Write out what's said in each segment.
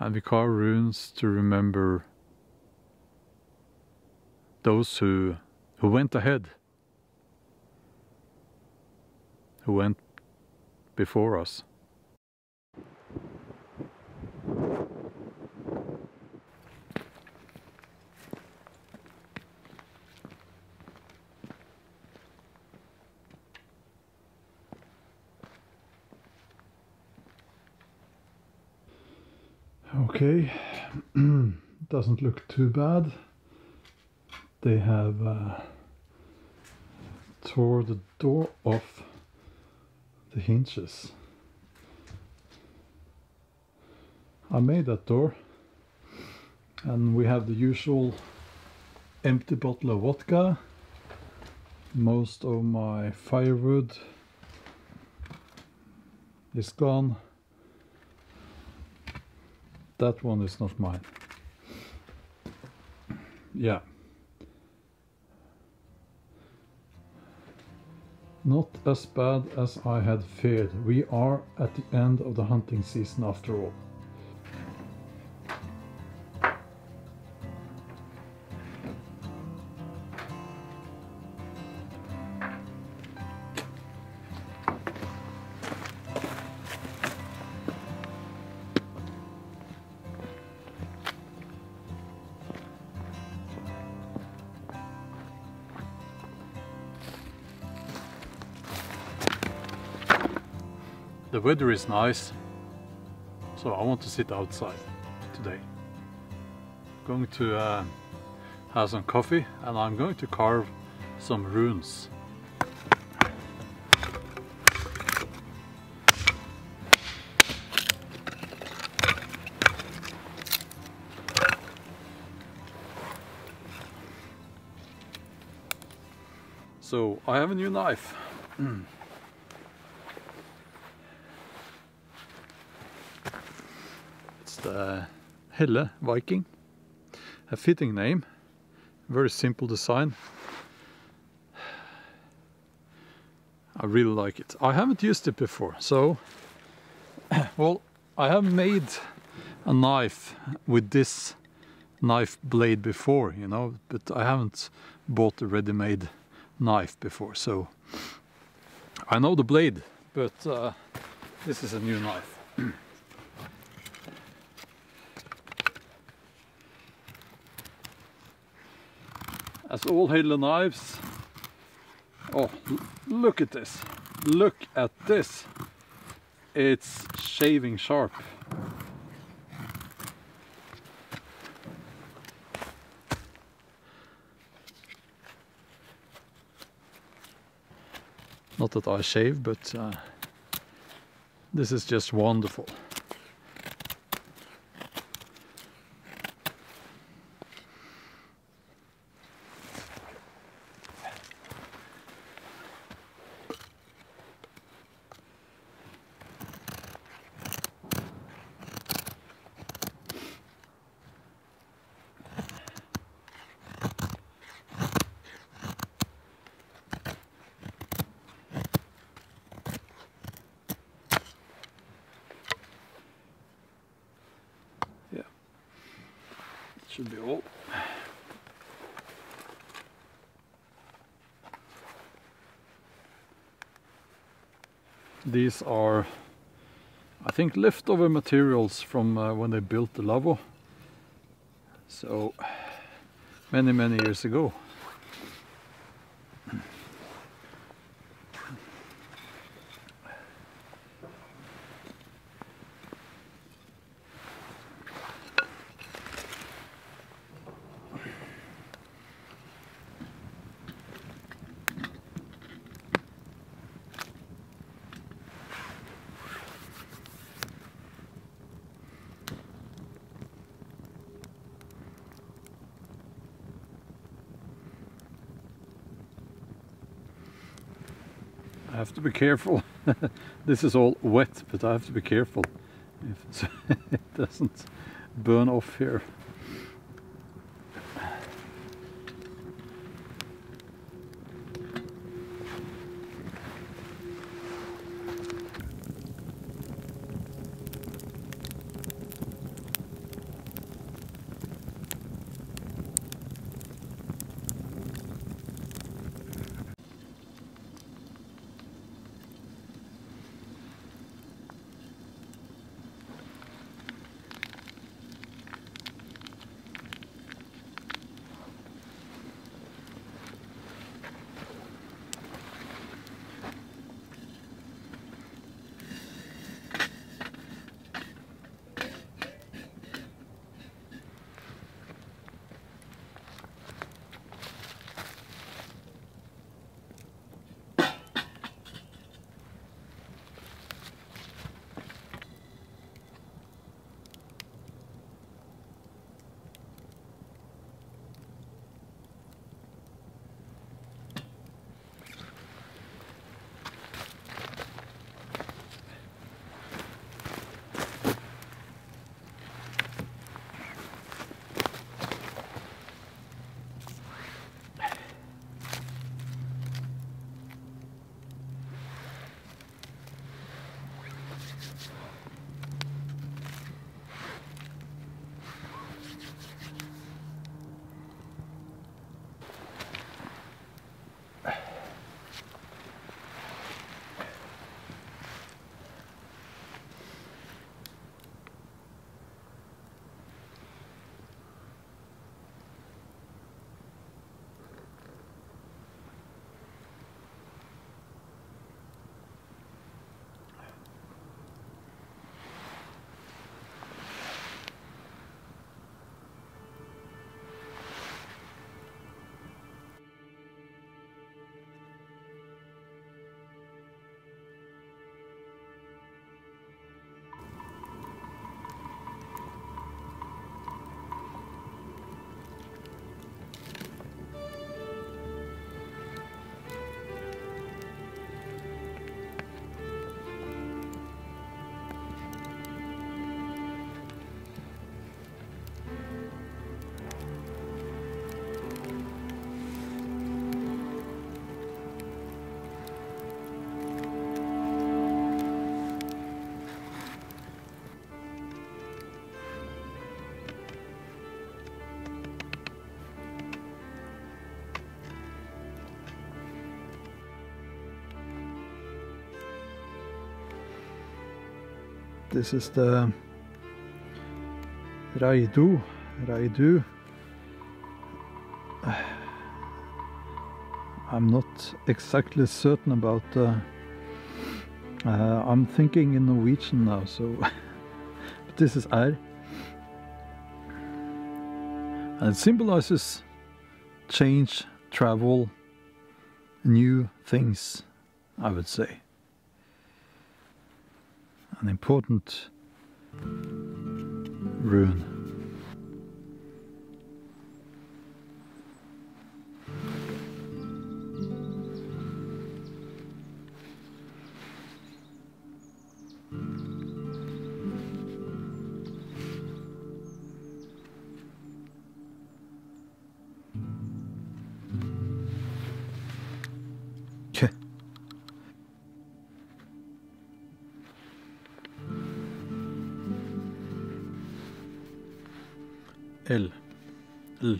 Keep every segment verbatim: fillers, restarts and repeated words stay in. and we carve runes to remember those who who went ahead, who went before us. Okay, doesn't look too bad. They have uh, tore the door off the hinges. I made that door, and we have the usual empty bottle of vodka, most of my firewood is gone. That one is not mine. Yeah. Not as bad as I had feared. We are at the end of the hunting season after all. The weather is nice, so I want to sit outside today. I'm going to uh, have some coffee, and I'm going to carve some runes. So I have a new knife. The Helle Viking, a fitting name, very simple design. I really like it. I haven't used it before, so well, I have made a knife with this knife blade before, you know, but I haven't bought a ready-made knife before, so I know the blade, but uh, this is a new knife. As all Helle knives, oh, look at this, look at this, it's shaving sharp. Not that I shave, but uh, this is just wonderful. Should be all. These are, I think, leftover materials from uh, when they built the Lavo, so many many years ago. I have to be careful. This is all wet, but I have to be careful if it doesn't burn off here. This is the Raidu, Raidu. I'm not exactly certain about uh, uh, I'm thinking in Norwegian now, so but this is R, and it symbolizes change, travel, new things, I would say. An important rune. L. L.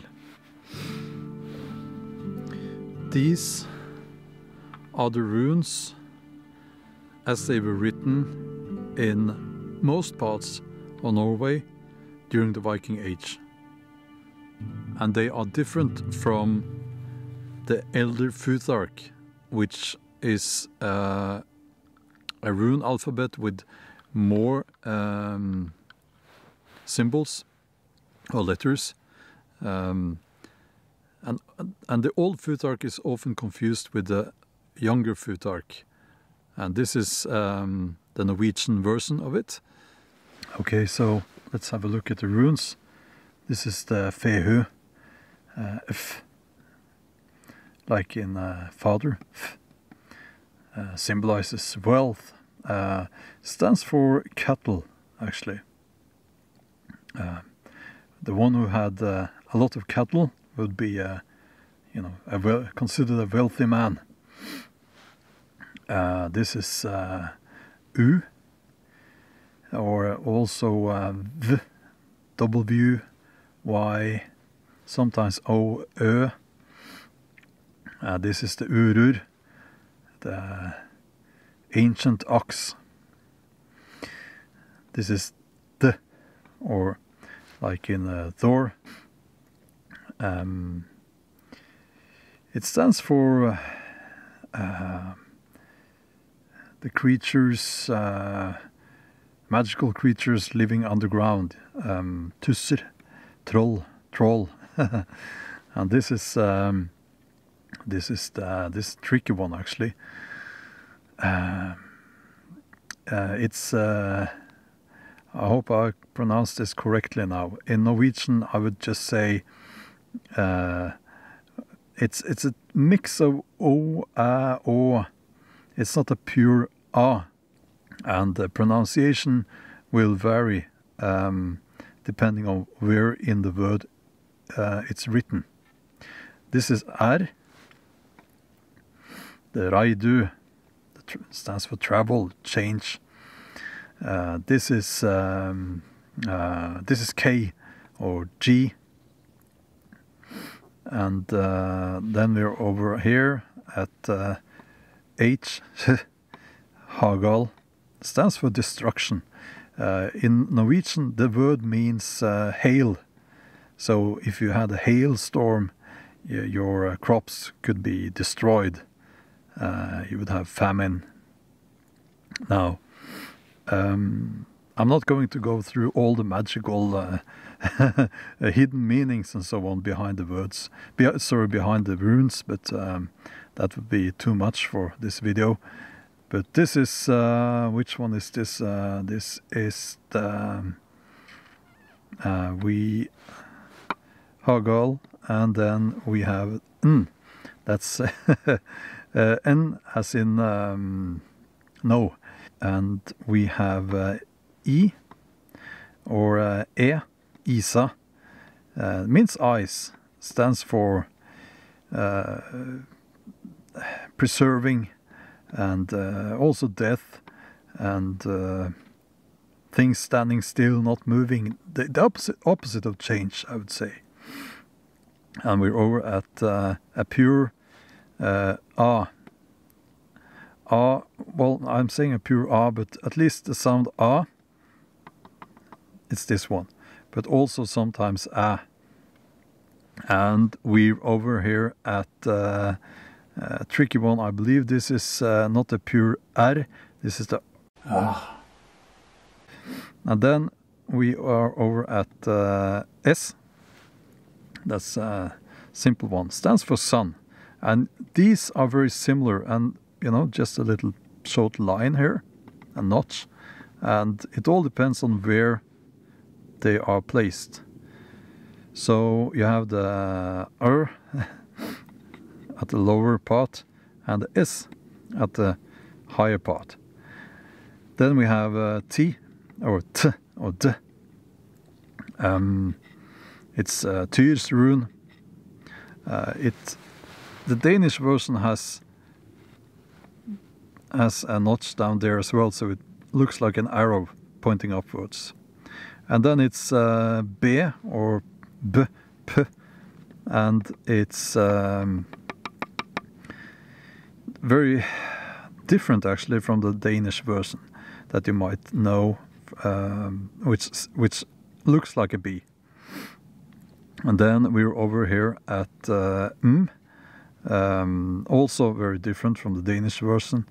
These are the runes as they were written in most parts of Norway during the Viking Age. And they are different from the Elder Futhark, which is uh, a rune alphabet with more um, symbols. Or letters, um, and and the old Futhark is often confused with the younger Futhark, and this is um, the Norwegian version of it. Okay, so let's have a look at the runes. This is the Fehu, uh, F, like in uh, father, F, uh, symbolizes wealth, uh, stands for cattle, actually. Uh, The one who had uh, a lot of cattle would be, uh, you know, a well, considered a wealthy man. Uh, this is uh, U, or also uh, V, W, Y, sometimes O, Ö. Uh, this is the Urur, the ancient ox. This is D, or like in uh, Thor. Um, it stands for uh, uh, the creatures, uh, magical creatures living underground, um, tusser, troll, troll, and this is um, this is the, this tricky one actually. Uh, uh, it's. Uh, I hope I pronounced this correctly now. In Norwegian, I would just say uh, it's it's a mix of O, A, O. It's not a pure A, and the pronunciation will vary um, depending on where in the word uh, it's written. This is R. The Raidu stands for travel, change. Uh, this is um, uh, this is K or G, and uh, then we're over here at uh, H. Hagal stands for destruction. Uh, in Norwegian, the word means uh, hail. So if you had a hailstorm, your uh, crops could be destroyed. Uh, you would have famine. Now. Um, I'm not going to go through all the magical uh, hidden meanings and so on behind the words, be sorry, behind the runes, but um, that would be too much for this video. But this is uh, which one is this? Uh, this is the uh, we Hagal, and then we have N. That's uh, N as in um, no. And we have uh, E, or uh, E, I S A, uh, means ice, stands for uh, preserving, and uh, also death, and uh, things standing still, not moving, the, the opposite, opposite of change, I would say. And we're over at uh, a pure uh, A. Ah, well, I'm saying a pure ah, but at least the sound ah it's this one, but also sometimes ah. And we're over here at uh, a tricky one. I believe this is uh, not a pure R, this is the ah. And then we are over at uh, S. That's a simple one, stands for sun, and these are very similar, and you know, just a little short line here, a notch, and it all depends on where they are placed. So you have the R at the lower part and the S at the higher part. Then we have uh, T or T or D. Um, it's uh, Tyr's rune. Uh, it the Danish version has has a notch down there as well, so it looks like an arrow pointing upwards. And then it's uh, B or B, P, and it's um, very different actually from the Danish version that you might know, um, which which looks like a B. And then we're over here at uh, M, um, also very different from the Danish version.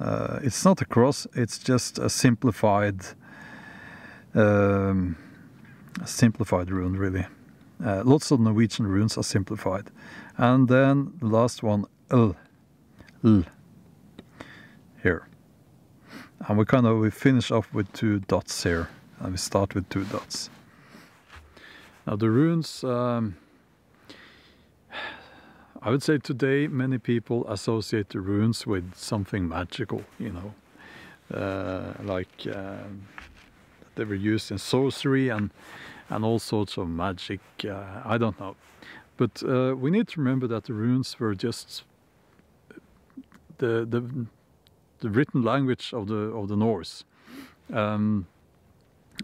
Uh, it's not a cross; it's just a simplified, um, a simplified rune, really. Uh, lots of Norwegian runes are simplified. And then the last one, L, L, here. And we kind of we finish off with two dots here, and we start with two dots. Now the runes, um, I would say today many people associate the runes with something magical, you know, uh, like uh, they were used in sorcery and and all sorts of magic, uh, I don't know. But uh, we need to remember that the runes were just the the, the written language of the of the Norse, um,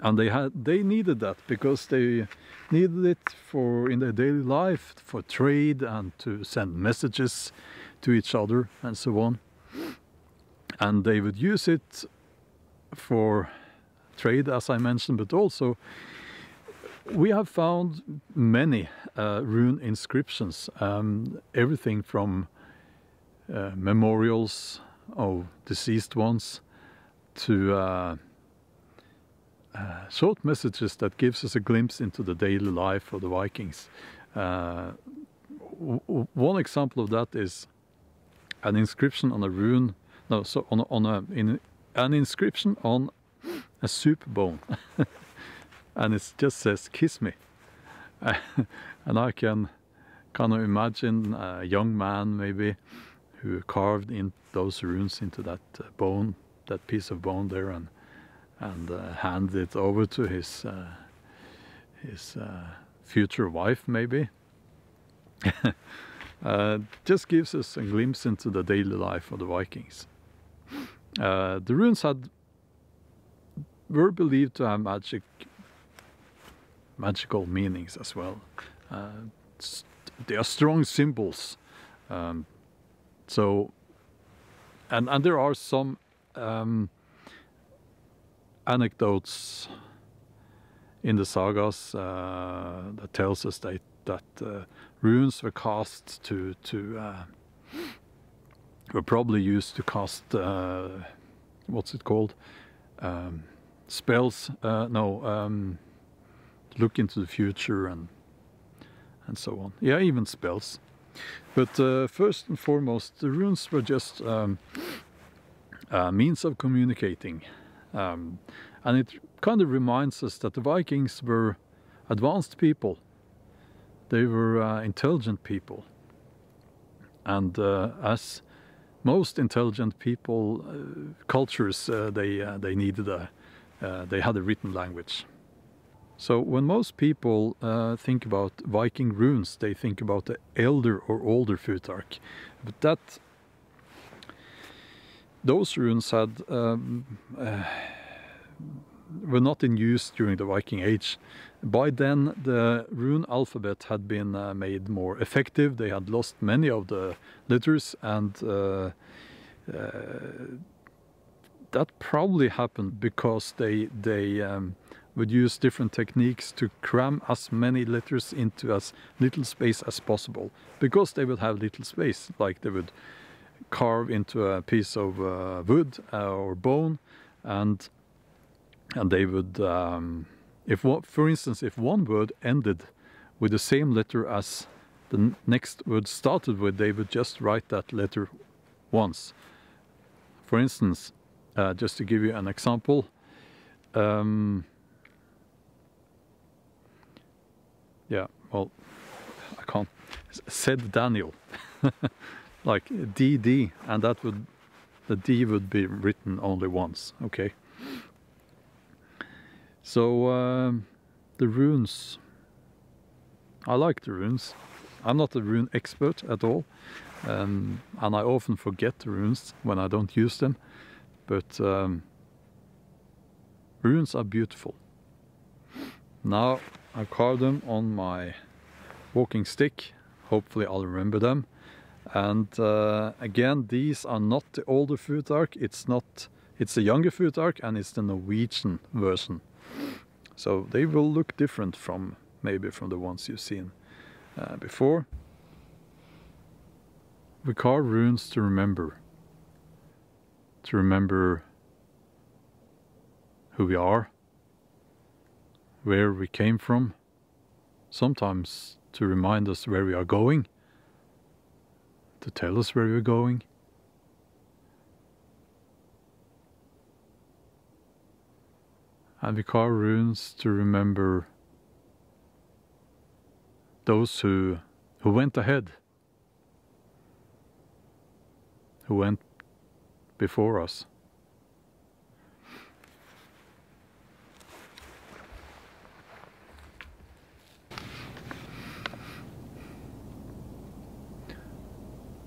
and they had they needed that because they needed it for in their daily life, for trade and to send messages to each other and so on. And they would use it for trade, as I mentioned, but also we have found many uh, rune inscriptions, um, everything from uh, memorials of deceased ones to uh, uh, short messages that gives us a glimpse into the daily life of the Vikings. Uh, w one example of that is an inscription on a rune, no, so on, on a, in, an inscription on a soup bone. And it just says "kiss me," uh, and I can kind of imagine a young man maybe who carved in those runes into that uh, bone, that piece of bone there, and and uh, handed it over to his uh, his uh, future wife maybe. uh, just gives us a glimpse into the daily life of the Vikings. Uh, the runes had were believed to have magic. Magical meanings as well. Uh, they are strong symbols. Um, so, and and there are some um, anecdotes in the sagas uh, that tells us that that uh, runes were cast to to uh, were probably used to cast uh, what's it called um, spells? Uh, no. Um, Look into the future and and so on. Yeah, even spells. But uh, first and foremost, the runes were just um, a means of communicating, um, and it kind of reminds us that the Vikings were advanced people. They were uh, intelligent people, and uh, as most intelligent people, uh, cultures, uh, they uh, they needed a uh, they had a written language. So when most people uh, think about Viking runes, they think about the Elder or Older Futhark. But that, those runes had, um, uh, were not in use during the Viking Age. By then the rune alphabet had been uh, made more effective, they had lost many of the letters, and uh, uh, that probably happened because they, they um, would use different techniques to cram as many letters into as little space as possible, because they would have little space. Like they would carve into a piece of uh, wood uh, or bone, and and they would, um, if what, for instance, if one word ended with the same letter as the next word started with, they would just write that letter once. For instance, uh, just to give you an example, um, yeah, well, I can't, said Daniel, like D D, and that would, the D would be written only once, okay? So, um, the runes, I like the runes. I'm not a rune expert at all, um, and I often forget the runes when I don't use them, but um, runes are beautiful. Now I carve them on my walking stick, hopefully I'll remember them. And uh, again, these are not the older Futhark, it's not, it's the younger Futhark, and it's the Norwegian version. So they will look different from, maybe from the ones you've seen uh, before. We carve runes to remember. To remember who we are, where we came from, sometimes to remind us where we are going, to tell us where we're going. And we carve runes to remember those who, who went ahead, who went before us.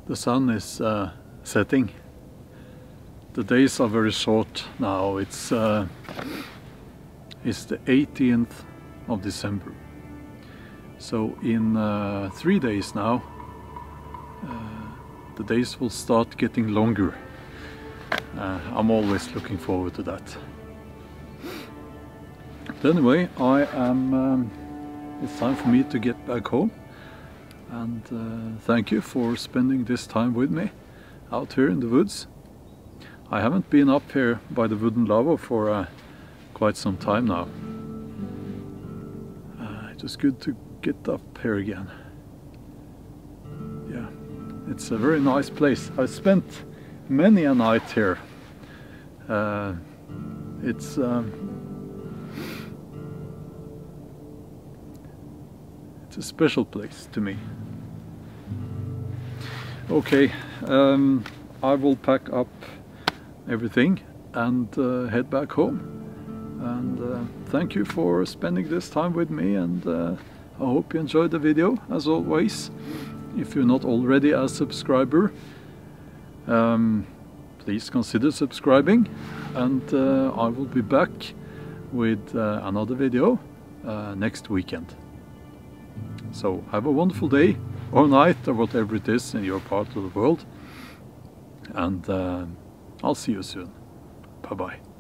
The sun is uh, setting. The days are very short now. It's, uh, it's the eighteenth of December. So in uh, three days now, uh, the days will start getting longer. Uh, I'm always looking forward to that. But anyway, I am. Um, it's time for me to get back home. And uh, thank you for spending this time with me out here in the woods. I haven't been up here by the wooden lava for uh, quite some time now. Uh, it's just good to get up here again. Yeah, it's a very nice place. I spent many a night here. Uh, it's um, a special place to me. Okay, um, I will pack up everything and uh, head back home, and uh, thank you for spending this time with me, and uh, I hope you enjoyed the video as always. If you're not already a subscriber, um, please consider subscribing, and uh, I will be back with uh, another video uh, next weekend. So have a wonderful day or night or whatever it is in your part of the world, and uh, I'll see you soon. Bye bye.